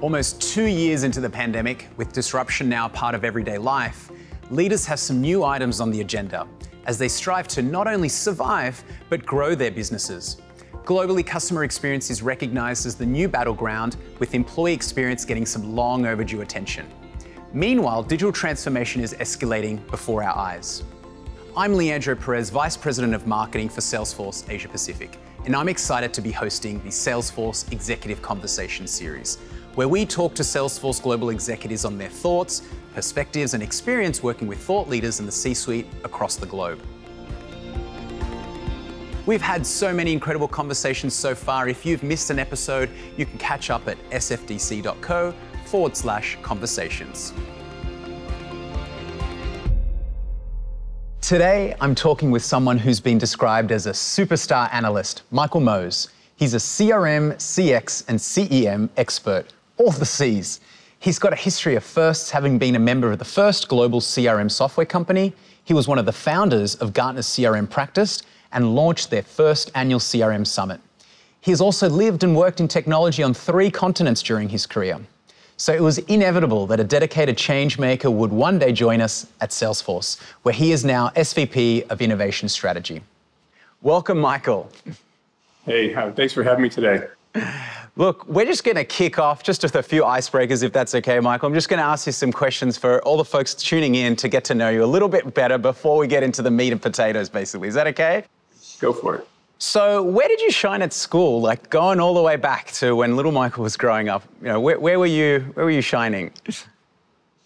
Almost 2 years into the pandemic, with disruption now part of everyday life, leaders have some new items on the agenda as they strive to not only survive, but grow their businesses. Globally, customer experience is recognized as the new battleground, with employee experience getting some long overdue attention. Meanwhile, digital transformation is escalating before our eyes. I'm Leandro Perez, Vice President of Marketing for Salesforce Asia Pacific, and I'm excited to be hosting the Salesforce Executive Conversation Series, where we talk to Salesforce global executives on their thoughts, perspectives, and experience working with thought leaders in the C-suite across the globe. We've had so many incredible conversations so far. If you've missed an episode, you can catch up at sfdc.co/conversations. Today, I'm talking with someone who's been described as a superstar analyst, Michael Maoz. He's a CRM, CX, and CEM expert. All the C's. He's got a history of firsts, having been a member of the first global CRM software company. He was one of the founders of Gartner's CRM practice and launched their first annual CRM summit. He has also lived and worked in technology on 3 continents during his career. So it was inevitable that a dedicated change maker would one day join us at Salesforce, where he is now SVP of Innovation Strategy. Welcome, Michael. Hey, thanks for having me today. Look, we're just going to kick off just with a few icebreakers, if that's okay, Michael. I'm just going to ask you some questions for all the folks tuning in to get to know you a little bit better before we get into the meat and potatoes, basically. Is that okay? Go for it. So where did you shine at school? Like, going all the way back to when little Michael was growing up, you know, where were you shining?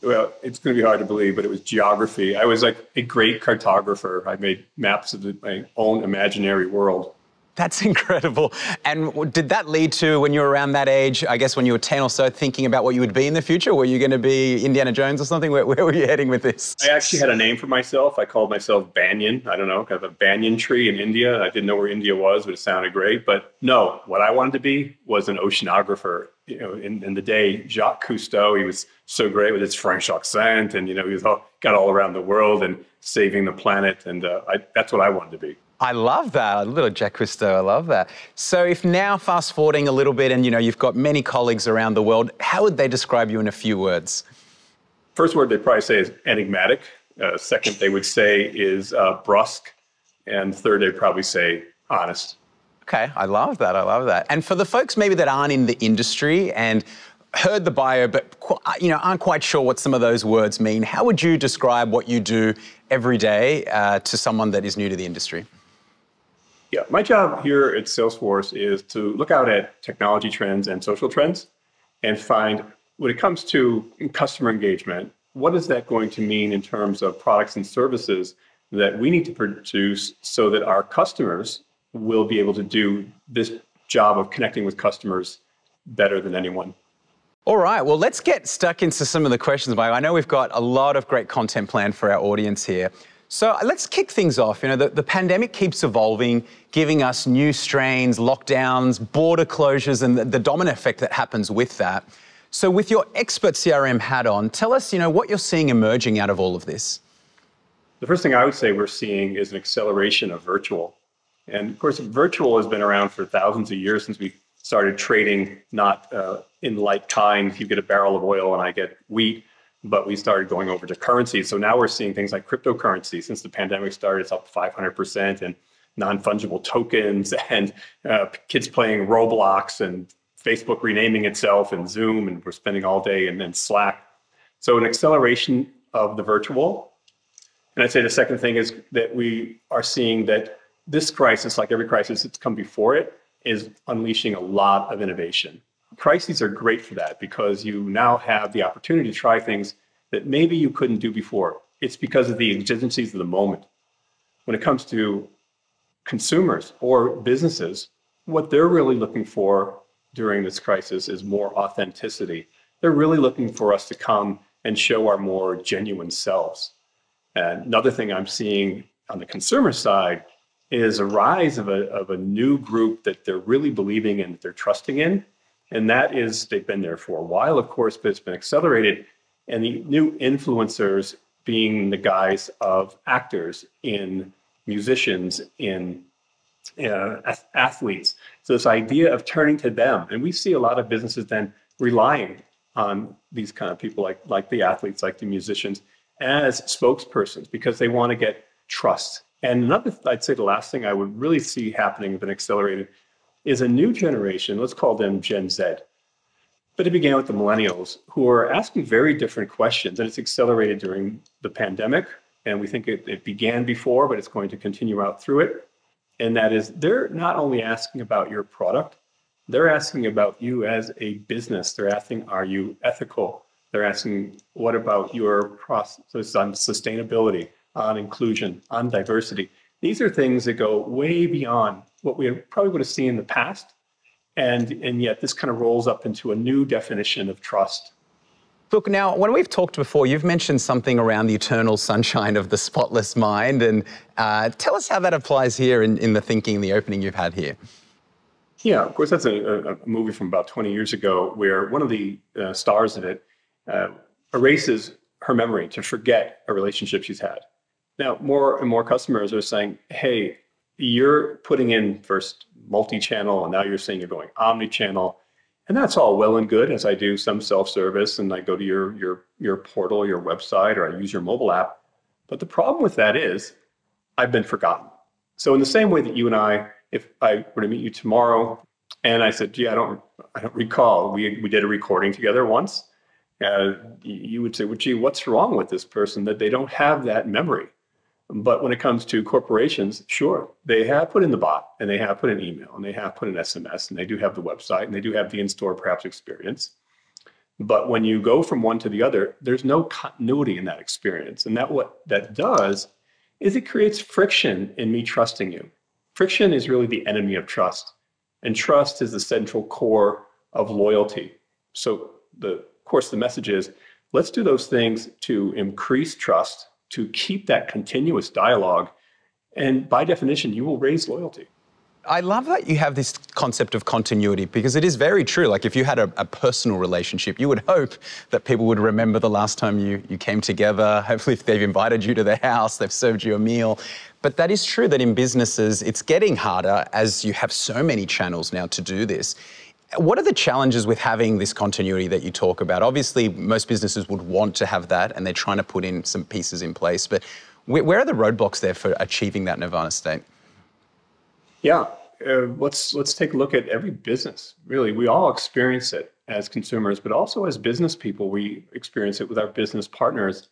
Well, it's going to be hard to believe, but it was geography. I was like a great cartographer. I made maps of my own imaginary world. That's incredible. And did that lead to, when you were around that age, I guess when you were 10 or so, thinking about what you would be in the future? Were you going to be Indiana Jones or something? Where were you heading with this? I actually had a name for myself. I called myself Banyan. I don't know, kind of a banyan tree in India. I didn't know where India was, but it sounded great. But no, what I wanted to be was an oceanographer. You know, in the day, Jacques Cousteau, he was so great with his French accent, and, you know, he was got all around the world and saving the planet. And that's what I wanted to be. I love that, a little Jacques Cousteau, I love that. So if now fast forwarding a little bit and, you know, you've got many colleagues around the world, how would they describe you in a few words? First word they'd probably say is enigmatic. Second they would say is brusque. And third they'd probably say honest. Okay, I love that, I love that. And for the folks maybe that aren't in the industry and heard the bio, but, you know, aren't quite sure what some of those words mean, how would you describe what you do every day to someone that is new to the industry? Yeah, my job here at Salesforce is to look out at technology trends and social trends and find, when it comes to customer engagement, what is that going to mean in terms of products and services that we need to produce so that our customers will be able to do this job of connecting with customers better than anyone. All right, well, let's get stuck into some of the questions, Mike. I know we've got a lot of great content planned for our audience here. So let's kick things off. You know, the pandemic keeps evolving, giving us new strains, lockdowns, border closures, and the domino effect that happens with that. So with your expert CRM hat on, tell us, you know, what you're seeing emerging out of all of this. The first thing I would say we're seeing is an acceleration of virtual. And of course, virtual has been around for thousands of years since we started trading, not in like kind. You get a barrel of oil and I get wheat. But we started going over to currency. So now we're seeing things like cryptocurrency. Since the pandemic started, it's up 500%, and non-fungible tokens, and kids playing Roblox, and Facebook renaming itself, and Zoom, and we're spending all day, and then Slack. So an acceleration of the virtual. And I'd say the second thing is that we are seeing that this crisis, like every crisis that's come before it, is unleashing a lot of innovation. Crises are great for that, because you now have the opportunity to try things that maybe you couldn't do before. It's because of the exigencies of the moment. When it comes to consumers or businesses, what they're really looking for during this crisis is more authenticity. They're really looking for us to come and show our more genuine selves. And another thing I'm seeing on the consumer side is a rise of a new group that they're really believing in, that they're trusting in. And that is, they've been there for a while, of course, but it's been accelerated and the new influencers being the guise of actors, in musicians, in athletes. So this idea of turning to them, and we see a lot of businesses then relying on these kind of people like the athletes, like the musicians, as spokespersons, because they want to get trust. And another, I'd say the last thing I would really see happening with an accelerator is a new generation, let's call them Gen Z. But it began with the millennials, who are asking very different questions, and it's accelerated during the pandemic. And we think it began before, but it's going to continue out through it. And that is, they're not only asking about your product, they're asking about you as a business. They're asking, are you ethical? They're asking, what about your process on sustainability, on inclusion, on diversity? These are things that go way beyond what we probably would have seen in the past. And yet this kind of rolls up into a new definition of trust. Look, now, when we've talked before, you've mentioned something around the eternal sunshine of the spotless mind. And tell us how that applies here in the thinking, the opening you've had here. Yeah, of course, that's a movie from about 20 years ago where one of the stars of it erases her memory to forget a relationship she's had. Now, more and more customers are saying, hey, you're putting in first multi-channel, and now you're saying you're going omni-channel. And that's all well and good, as I do some self-service and I go to your portal, your website, or I use your mobile app. But the problem with that is I've been forgotten. So in the same way that you and I, if I were to meet you tomorrow and I said, gee, I don't recall, we did a recording together once, you would say, well, gee, what's wrong with this person that they don't have that memory? But when it comes to corporations, sure, they have put in the bot, and they have put in email, and they have put in SMS, and they do have the website, and they do have the in-store perhaps experience. But when you go from one to the other, there's no continuity in that experience. And that what that does is it creates friction in me trusting you. Friction is really the enemy of trust. And trust is the central core of loyalty. So, of course, the message is, let's do those things to increase trust, to keep that continuous dialogue. And by definition, you will raise loyalty. I love that you have this concept of continuity, because it is very true. Like if you had a personal relationship, you would hope that people would remember the last time you came together. Hopefully if they've invited you to their house, they've served you a meal. But that is true that in businesses, it's getting harder as you have so many channels now to do this. What are the challenges with having this continuity that you talk about? Obviously, most businesses would want to have that, and they're trying to put in some pieces in place. But where are the roadblocks there for achieving that nirvana state? Yeah, let's take a look at every business. Really, we all experience it as consumers, but also as business people, we experience it with our business partners.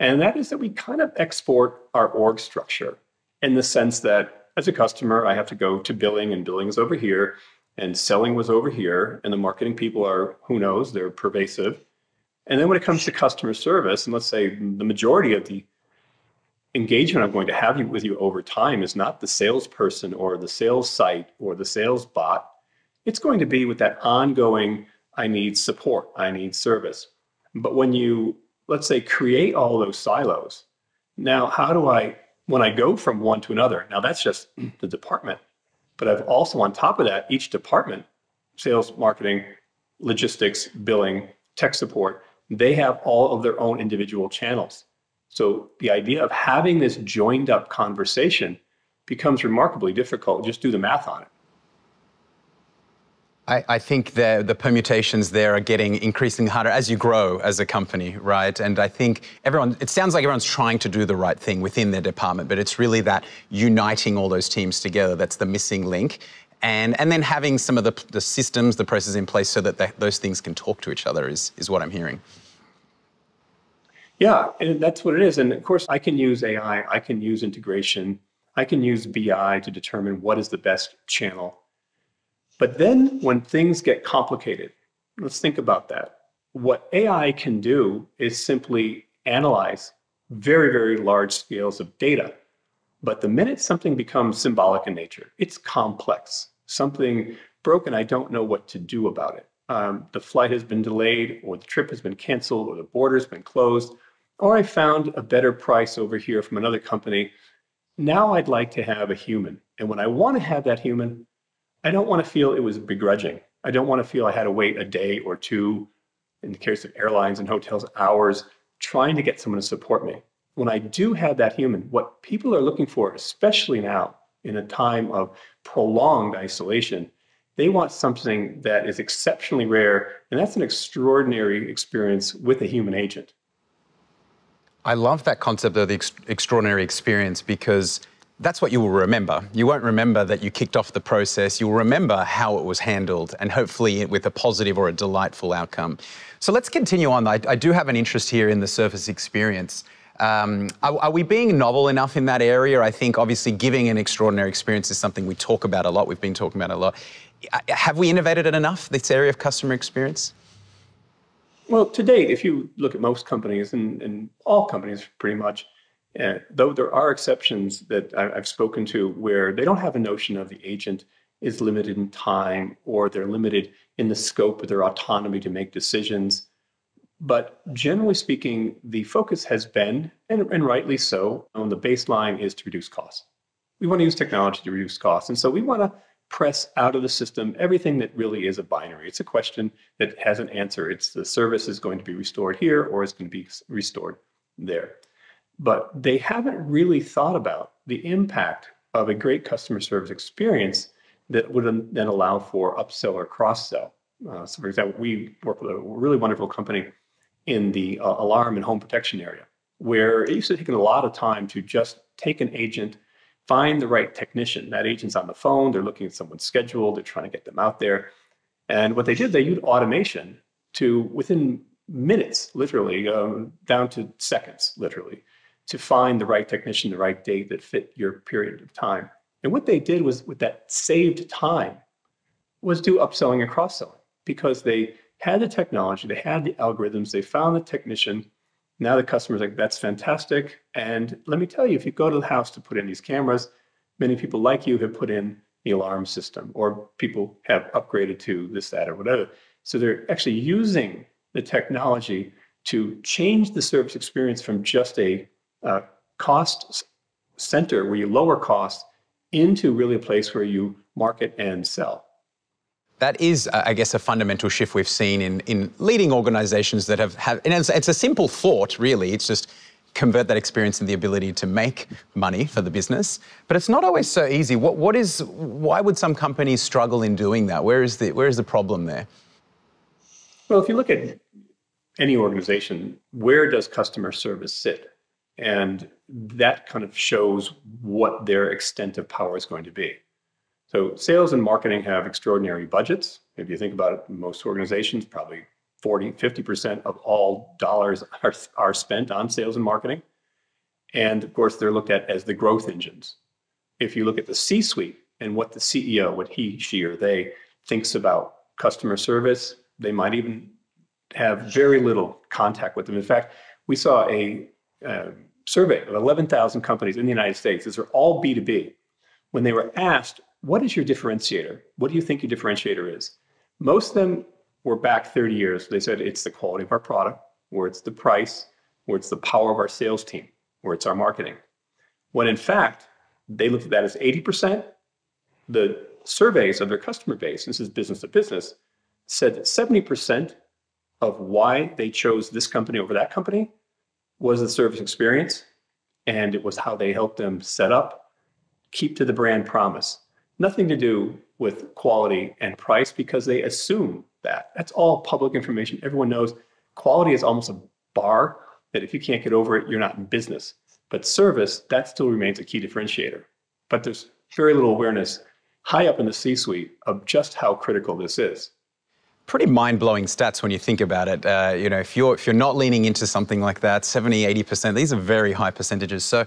And that is that we kind of export our org structure in the sense that as a customer, I have to go to billing, and billing is over here, and selling was over here, and the marketing people are, who knows, they're pervasive. And then when it comes to customer service, and let's say the majority of the engagement I'm going to have with you over time is not the salesperson or the sales site or the sales bot. It's going to be with that ongoing, I need support, I need service. But when you, let's say, create all those silos, now how do I, when I go from one to another, now that's just the department. But I've also, on top of that, each department, sales, marketing, logistics, billing, tech support, they have all of their own individual channels. So the idea of having this joined up conversation becomes remarkably difficult. Just do the math on it. I think the permutations there are getting increasingly harder as you grow as a company, right? And I think it sounds like everyone's trying to do the right thing within their department, but it's really that uniting all those teams together that's the missing link. And then having some of the systems, the processes in place so that those things can talk to each other is what I'm hearing. Yeah, and that's what it is. And of course, I can use AI, I can use integration, I can use BI to determine what is the best channel. But then when things get complicated, let's think about that. What AI can do is simply analyze very, very large scales of data. But the minute something becomes symbolic in nature, it's complex, something broken, I don't know what to do about it. The flight has been delayed, or the trip has been canceled, or the border's been closed, or I found a better price over here from another company. Now I'd like to have a human. And when I want to have that human, I don't want to feel it was begrudging. I don't want to feel I had to wait a day or two. in the case of airlines and hotels, hours trying to get someone to support me. When I do have that human, what people are looking for, especially now in a time of prolonged isolation, they want something that is exceptionally rare, and that's an extraordinary experience with a human agent. I love that concept of the extraordinary experience, because that's what you will remember. You won't remember that you kicked off the process. You'll remember how it was handled, and hopefully with a positive or a delightful outcome. So let's continue on. I do have an interest here in the service experience. Are we being novel enough in that area? I think obviously giving an extraordinary experience is something we talk about a lot. We've been talking about it a lot. Have we innovated it enough, this area of customer experience? Well, to date, if you look at most companies, and all companies pretty much, though there are exceptions that I've spoken to where they don't have a notion of the agent is limited in time, or they're limited in the scope of their autonomy to make decisions. But generally speaking, the focus has been, and rightly so, on the baseline is to reduce costs. We want to use technology to reduce costs. And so we want to press out of the system everything that really is a binary. It's a question that has an answer. It's the service is going to be restored here, or it's going to be restored there. But they haven't really thought about the impact of a great customer service experience that would then allow for upsell or cross-sell. So for example, we work with a really wonderful company in the alarm and home protection area, where it used to take a lot of time to just take an agent, find the right technician. That agent's on the phone, they're looking at someone's schedule, they're trying to get them out there. And what they did, they used automation to, within minutes, literally, down to seconds, literally, to find the right technician, the right date that fit your period of time. And what they did was, with that saved time, was do upselling and cross-selling, because they had the technology, they had the algorithms, they found the technician. Now the customer's like, that's fantastic. And let me tell you, if you go to the house to put in these cameras, many people like you have put in the alarm system, or people have upgraded to this, that, or whatever. So they're actually using the technology to change the service experience from just a cost center where you lower costs into really a place where you market and sell. That is, I guess, a fundamental shift we've seen in leading organizations that have and it's a simple thought, really. It's just convert that experience and the ability to make money for the business. But it's not always so easy. Why would some companies struggle in doing that? Where is the problem there? Well, if you look at any organization, where does customer service sit? And that kind of shows what their extent of power is going to be. So sales and marketing have extraordinary budgets. If you think about it, most organizations, probably 40–50% of all dollars are spent on sales and marketing. And of course, they're looked at as the growth engines. If you look at the C-suite and what the CEO, what he, she, or they thinks about customer service, they might even have very little contact with them. In fact, we saw a survey of 11,000 companies in the United States. These are all B2B. When they were asked, what is your differentiator? What do you think your differentiator is? Most of them were back 30 years. They said it's the quality of our product, or it's the price, or it's the power of our sales team, or it's our marketing. When in fact, they looked at that as 80%. The surveys of their customer base, this is business to business, said that 70% of why they chose this company over that company was the service experience, and it was how they helped them set up, keep to the brand promise. Nothing to do with quality and price, because they assume that. That's all public information. Everyone knows quality is almost a bar that if you can't get over it, you're not in business. But service, that still remains a key differentiator. But there's very little awareness high up in the C-suite of just how critical this is. Pretty mind-blowing stats when you think about it. You know, if you're not leaning into something like that, 70–80%, these are very high percentages. So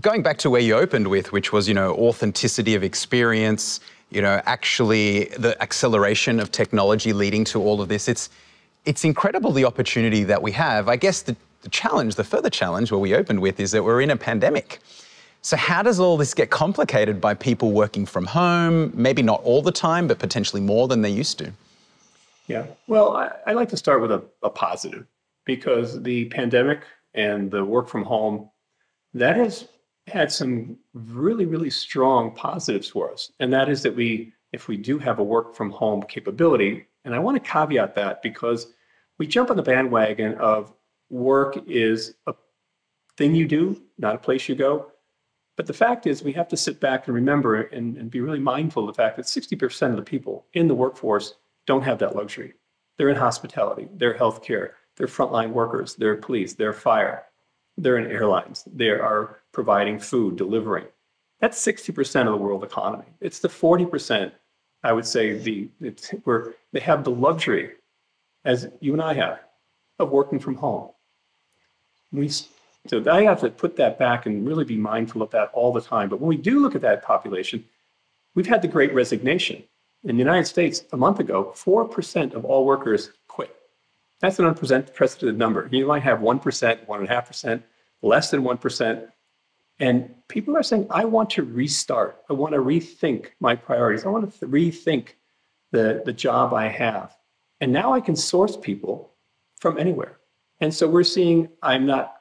going back to where you opened with, which was, you know, authenticity of experience, you know, actually the acceleration of technology leading to all of this, it's incredible the opportunity that we have. I guess the challenge, the further challenge where we opened with, is that we're in a pandemic. So how does all this get complicated by people working from home, maybe not all the time, but potentially more than they used to? Yeah, well, I like to start with a positive, because the pandemic and the work from home, that has had some really, really strong positives for us. And that is that if we do have a work from home capability, and I want to caveat that because we jump on the bandwagon of work is a thing you do, not a place you go. But the fact is we have to sit back and remember and be really mindful of the fact that 60% of the people in the workforce don't have that luxury. They're in hospitality, they're healthcare, they're frontline workers, they're police, they're fire, they're in airlines, they are providing food, delivering. That's 60% of the world economy. It's the 40%, I would say, where they have the luxury, as you and I have, of working from home. So I have to put that back and really be mindful of that all the time. But when we do look at that population, we've had the Great Resignation. In the United States, a month ago, 4% of all workers quit. That's an unprecedented number. You might have 1%, 1.5%, less than 1%. And people are saying, I want to restart. I want to rethink my priorities. I want to rethink the job I have. And now I can source people from anywhere. And so we're seeing I'm not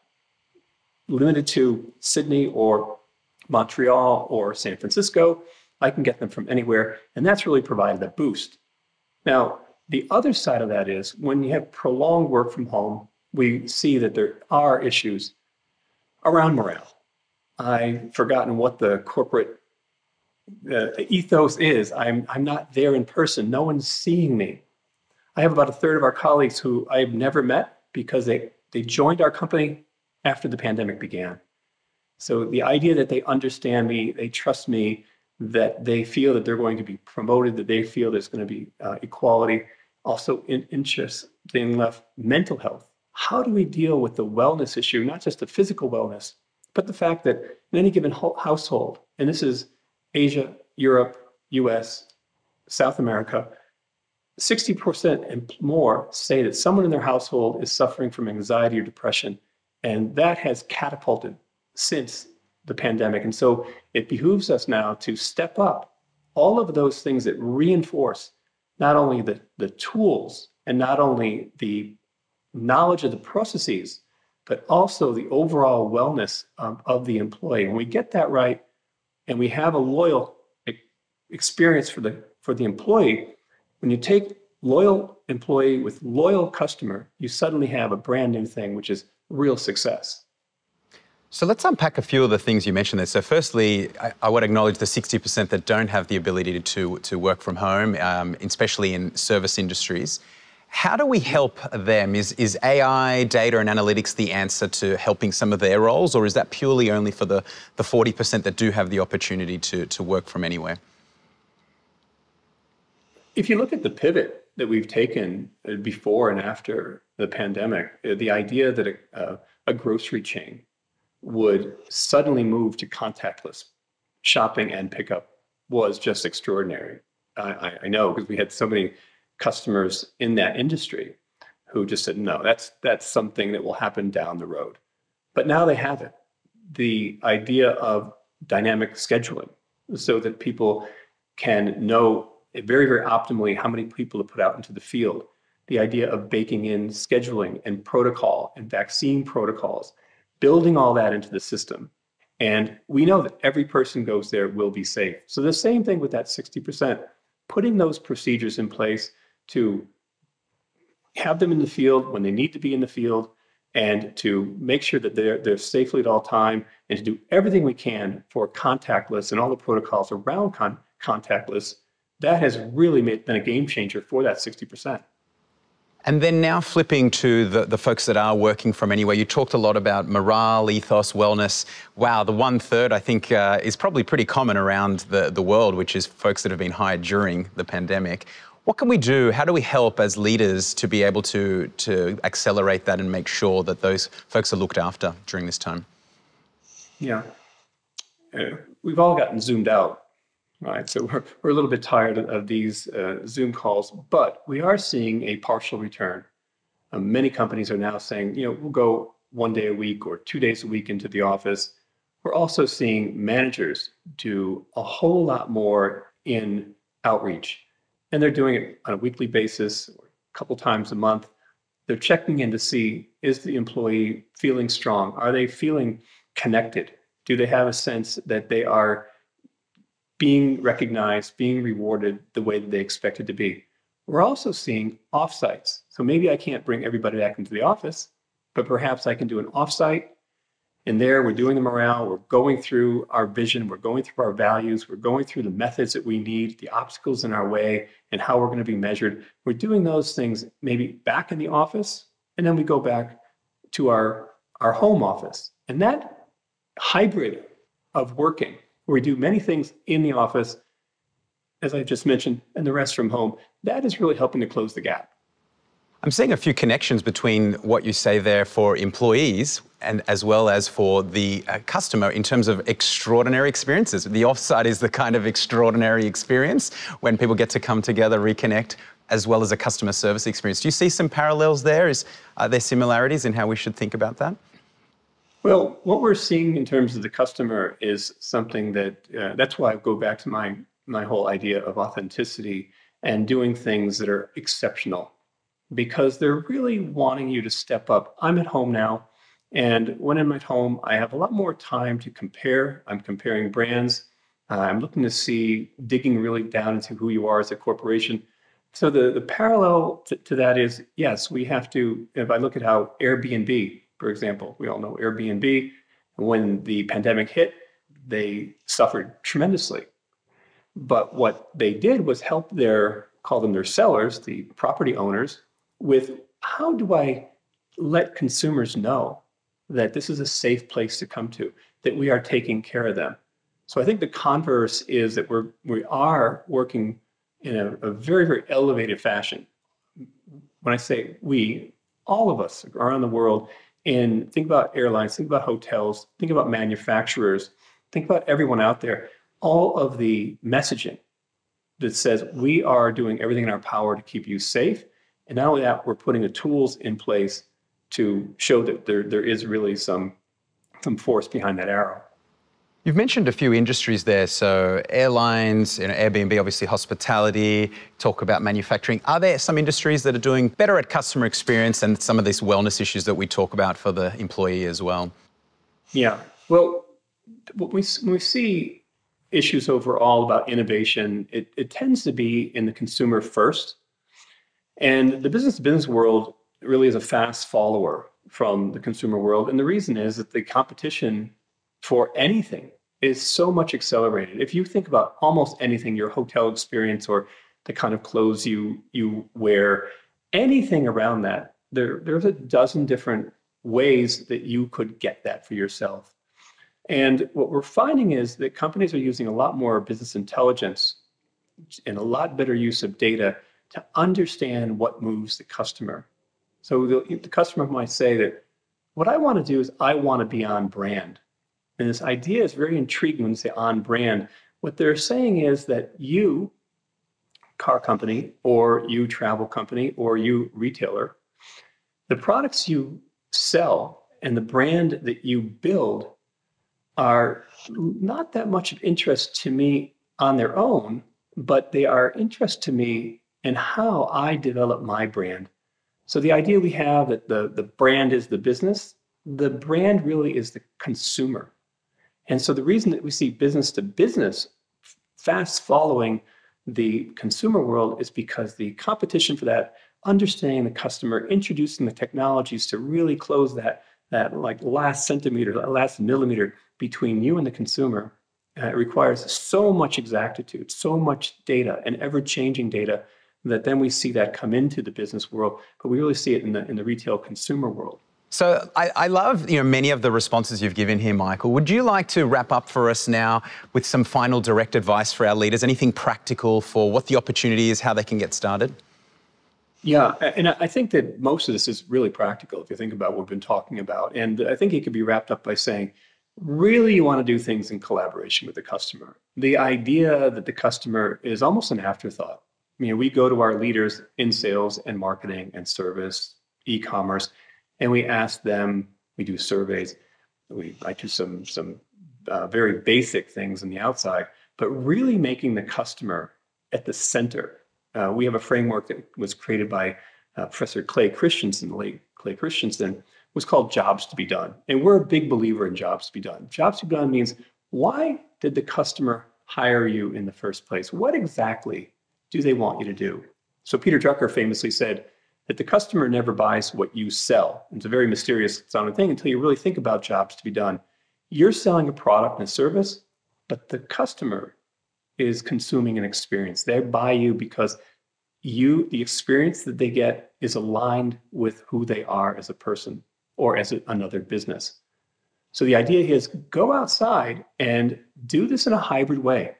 limited to Sydney or Montreal or San Francisco. I can get them from anywhere. And that's really provided a boost. Now, the other side of that is when you have prolonged work from home, we see that there are issues around morale. I've forgotten what the corporate ethos is. I'm not there in person. No one's seeing me. I have about a third of our colleagues who I've never met because they joined our company after the pandemic began. So the idea that they understand me, they trust me, that they feel that they're going to be promoted, that they feel there's going to be equality. Also, interesting left, mental health. How do we deal with the wellness issue, not just the physical wellness, but the fact that in any given household, and this is Asia, Europe, US, South America, 60% and more say that someone in their household is suffering from anxiety or depression. And that has catapulted since the pandemic. And so it behooves us now to step up all of those things that reinforce not only the tools and not only the knowledge of the processes, but also the overall wellness of the employee. When we get that right and we have a loyal experience for the employee, when you take loyal employee with loyal customer, you suddenly have a brand new thing, which is real success. So let's unpack a few of the things you mentioned there. So firstly, I would acknowledge the 60% that don't have the ability to work from home, especially in service industries. How do we help them? Is AI, data and analytics the answer to helping some of their roles, or is that purely only for the 40% that do have the opportunity to work from anywhere? If you look at the pivot that we've taken before and after the pandemic, the idea that a grocery chain would suddenly move to contactless shopping and pickup was just extraordinary. I know, because we had so many customers in that industry who just said, no, that's something that will happen down the road. But now they have it. The idea of dynamic scheduling so that people can know very, very optimally how many people to put out into the field. The idea of baking in scheduling and protocol and vaccine protocols, building all that into the system. And we know that every person goes there will be safe. So the same thing with that 60%, putting those procedures in place to have them in the field when they need to be in the field and to make sure that they're safely at all time and to do everything we can for contactless and all the protocols around contactless, that has really been a game changer for that 60%. And then now flipping to the folks that are working from anywhere, you talked a lot about morale, ethos, wellness. Wow, the 1/3 I think is probably pretty common around the world, which is folks that have been hired during the pandemic. What can we do? How do we help as leaders to be able to accelerate that and make sure that those folks are looked after during this time? Yeah, we've all gotten zoomed out, right? So we're a little bit tired of these Zoom calls, but we are seeing a partial return. Many companies are now saying, you know, we'll go 1 day a week or 2 days a week into the office. We're also seeing managers do a whole lot more in outreach, and they're doing it on a weekly basis, or a couple times a month. They're checking in to see, is the employee feeling strong? Are they feeling connected? Do they have a sense that they are being recognized, being rewarded the way that they expected to be? We're also seeing offsites. So maybe I can't bring everybody back into the office, but perhaps I can do an offsite. And there we're doing the morale, we're going through our vision, we're going through our values, we're going through the methods that we need, the obstacles in our way, and how we're going to be measured. We're doing those things maybe back in the office, and then we go back to our home office. And that hybrid of working, where we do many things in the office, as I just mentioned, and the rest from home, that is really helping to close the gap. I'm seeing a few connections between what you say there for employees and as well as for the customer in terms of extraordinary experiences. The offsite is the kind of extraordinary experience when people get to come together, reconnect, as well as a customer service experience. Do you see some parallels there? Are there similarities in how we should think about that? Well, what we're seeing in terms of the customer is something that, that's why I go back to my whole idea of authenticity and doing things that are exceptional, because they're really wanting you to step up. I'm at home now, and when I'm at home, I have a lot more time to compare. I'm comparing brands. I'm looking to see, digging really down into who you are as a corporation. So the parallel to that is, yes, we have to, if I look at how Airbnb, for example, we all know Airbnb, when the pandemic hit, they suffered tremendously. But what they did was help call them their sellers, the property owners, with how do I let consumers know that this is a safe place to come to, that we are taking care of them. So I think the converse is that we are working in a very, very elevated fashion. When I say we, all of us around the world, and think about airlines, think about hotels, think about manufacturers, think about everyone out there, all of the messaging that says we are doing everything in our power to keep you safe. And not only that, we're putting the tools in place to show that there is really some force behind that arrow. You've mentioned a few industries there, so airlines, Airbnb, obviously hospitality, talk about manufacturing. Are there some industries that are doing better at customer experience and some of these wellness issues that we talk about for the employee as well? Yeah, well, we see issues overall about innovation, it tends to be in the consumer first. And the business-to-business world really is a fast follower from the consumer world. And the reason is that the competition for anything is so much accelerated. If you think about almost anything, your hotel experience or the kind of clothes you wear, anything around that, there's a dozen different ways that you could get that for yourself. And what we're finding is that companies are using a lot more business intelligence and a lot better use of data to understand what moves the customer. So the customer might say that what I want to do is I want to be on brand. And this idea is very intriguing when they say on brand. What they're saying is that you, car company, or you, travel company, or you, retailer, the products you sell and the brand that you build are not that much of interest to me on their own, but they are interest to me in how I develop my brand. So the idea we have that the brand is the business, the brand really is the consumer. And so the reason that we see business to business fast following the consumer world is because the competition for that, understanding the customer, introducing the technologies to really close that like last centimeter, last millimeter between you and the consumer, it requires so much exactitude, so much data and ever-changing data that then we see that come into the business world, but we really see it in the retail consumer world. So I love many of the responses you've given here, Michael. Would you like to wrap up for us now with some final direct advice for our leaders, anything practical for what the opportunity is, how they can get started? Yeah, and I think that most of this is really practical if you think about what we've been talking about. And I think it could be wrapped up by saying, really you want to do things in collaboration with the customer. The idea that the customer is almost an afterthought. We go to our leaders in sales and marketing and service, e-commerce, and we ask them, we do surveys, I do some very basic things on the outside, but really making the customer at the center. We have a framework that was created by Professor Clay Christensen, the late Clay Christensen, was called Jobs to be Done. And we're a big believer in Jobs to be Done. Jobs to be Done means, why did the customer hire you in the first place? What exactly do they want you to do? So Peter Drucker famously said that the customer never buys what you sell. It's a very mysterious sounding thing until you really think about jobs to be done. You're selling a product and a service, but the customer is consuming an experience. They buy you because the experience that they get is aligned with who they are as a person or as another business. So the idea is go outside and do this in a hybrid way.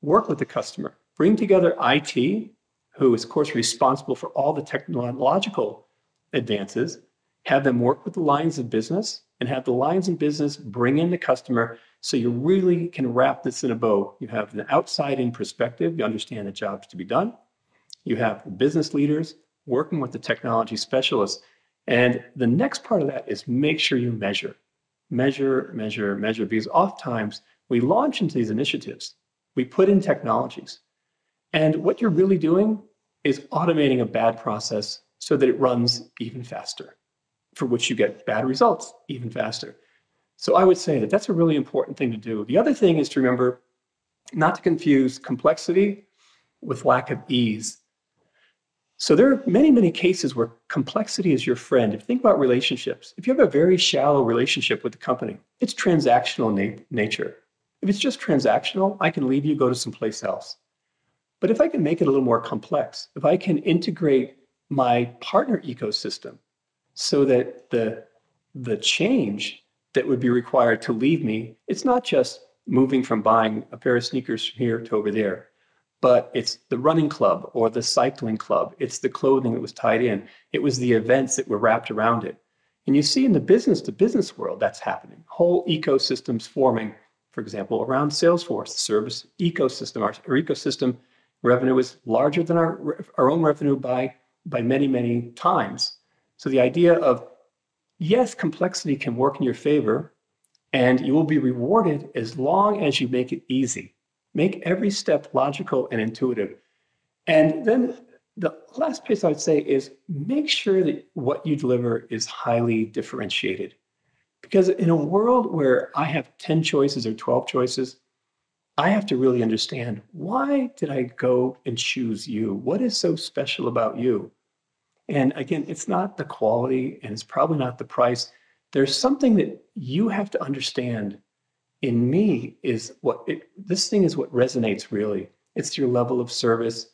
Work with the customer. Bring together IT, who is, of course, responsible for all the technological advances, have them work with the lines of business, and have the lines of business bring in the customer so you really can wrap this in a bow. You have an outside-in perspective. You understand the jobs to be done. You have business leaders working with the technology specialists. And the next part of that is make sure you measure. Measure, measure, measure, because oftentimes we launch into these initiatives. We put in technologies. And what you're really doing is automating a bad process so that it runs even faster, for which you get bad results even faster. So I would say that that's a really important thing to do. The other thing is to remember not to confuse complexity with lack of ease. So there are many, many cases where complexity is your friend. If you think about relationships, if you have a very shallow relationship with the company, it's transactional nature. If it's just transactional, I can leave you, go to someplace else. But if I can make it a little more complex, if I can integrate my partner ecosystem so that the change that would be required to leave me, it's not just moving from buying a pair of sneakers from here to over there, but it's the running club or the cycling club. It's the clothing that was tied in. It was the events that were wrapped around it. And you see in the business-to-business world, that's happening. Whole ecosystems forming, for example, around Salesforce, the service ecosystem, our ecosystem revenue is larger than our own revenue by many, many times. So the idea of, yes, complexity can work in your favor, and you will be rewarded as long as you make it easy. Make every step logical and intuitive. And then the last piece I would say is make sure that what you deliver is highly differentiated. Because in a world where I have 10 choices or 12 choices, I have to really understand, why did I go and choose you? What is so special about you? And again, it's not the quality and it's probably not the price. There's something that you have to understand in me is this thing is what resonates really. It's your level of service.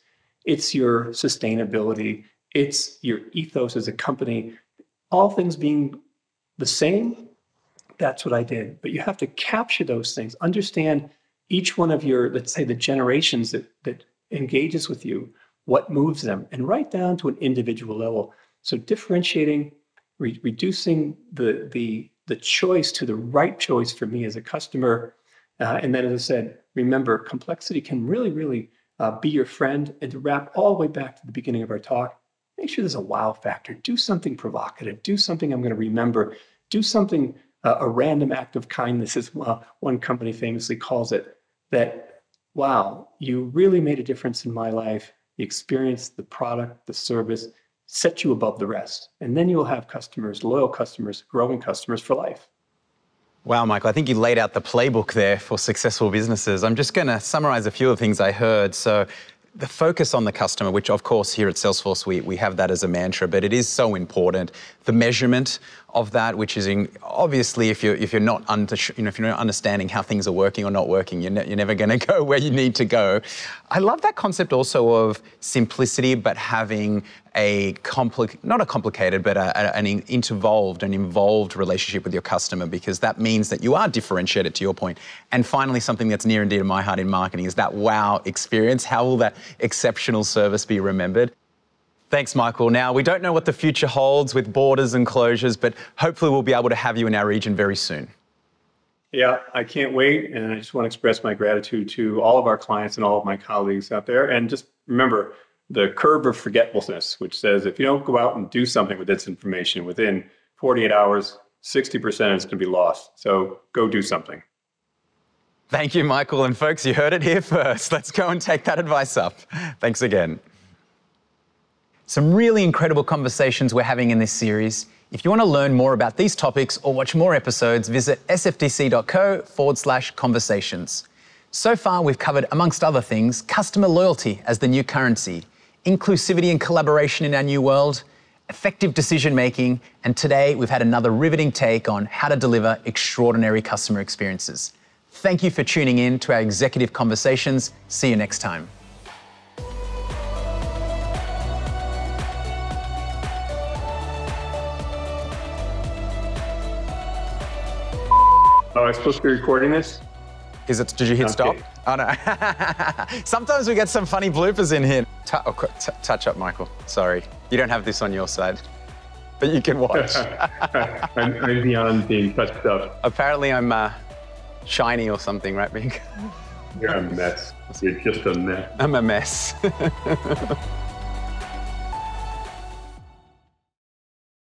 It's your sustainability. It's your ethos as a company. All things being the same, that's what I did. But you have to capture those things, understand each one of your, let's say, the generations that engages with you, what moves them, and right down to an individual level. So differentiating, reducing the choice to the right choice for me as a customer. And then, as I said, remember, complexity can really, really be your friend. And to wrap all the way back to the beginning of our talk, make sure there's a wow factor. Do something provocative. Do something I'm going to remember. Do something, a random act of kindness, as one company famously calls it, that, wow, you really made a difference in my life. The experience, the product, the service set you above the rest. And then you will have customers, loyal customers, growing customers for life. Wow, Michael, I think you laid out the playbook there for successful businesses. I'm just going to summarize a few of the things I heard. So the focus on the customer, which of course here at Salesforce, we have that as a mantra, but it is so important. The measurement of that, which is obviously if you're not understanding how things are working or not working, you're never going to go where you need to go. I love that concept also of simplicity, but having an involved relationship with your customer, because that means that you are differentiated, to your point. And finally, something that's near and dear to my heart in marketing is that wow experience. How will that exceptional service be remembered? Thanks, Michael. Now, we don't know what the future holds with borders and closures, but hopefully we'll be able to have you in our region very soon. Yeah, I can't wait. And I just want to express my gratitude to all of our clients and all of my colleagues out there. And just remember the curve of forgetfulness, which says if you don't go out and do something with this information within 48 hours, 60% is going to be lost. So go do something. Thank you, Michael. And folks, you heard it here first. Let's go and take that advice up. Thanks again. Some really incredible conversations we're having in this series. If you want to learn more about these topics or watch more episodes, visit sfdc.co/conversations. So far, we've covered, amongst other things, customer loyalty as the new currency, inclusivity and collaboration in our new world, effective decision-making, and today we've had another riveting take on how to deliver extraordinary customer experiences. Thank you for tuning in to our executive conversations. See you next time. Am I supposed to be recording this? Is it, did you hit stop? Oh no. Sometimes we get some funny bloopers in here. Touch up, Michael, sorry. You don't have this on your side, but you can watch. I'm beyond being touched up. Apparently I'm shiny or something, right, Big? You're a mess. You're just a mess. I'm a mess.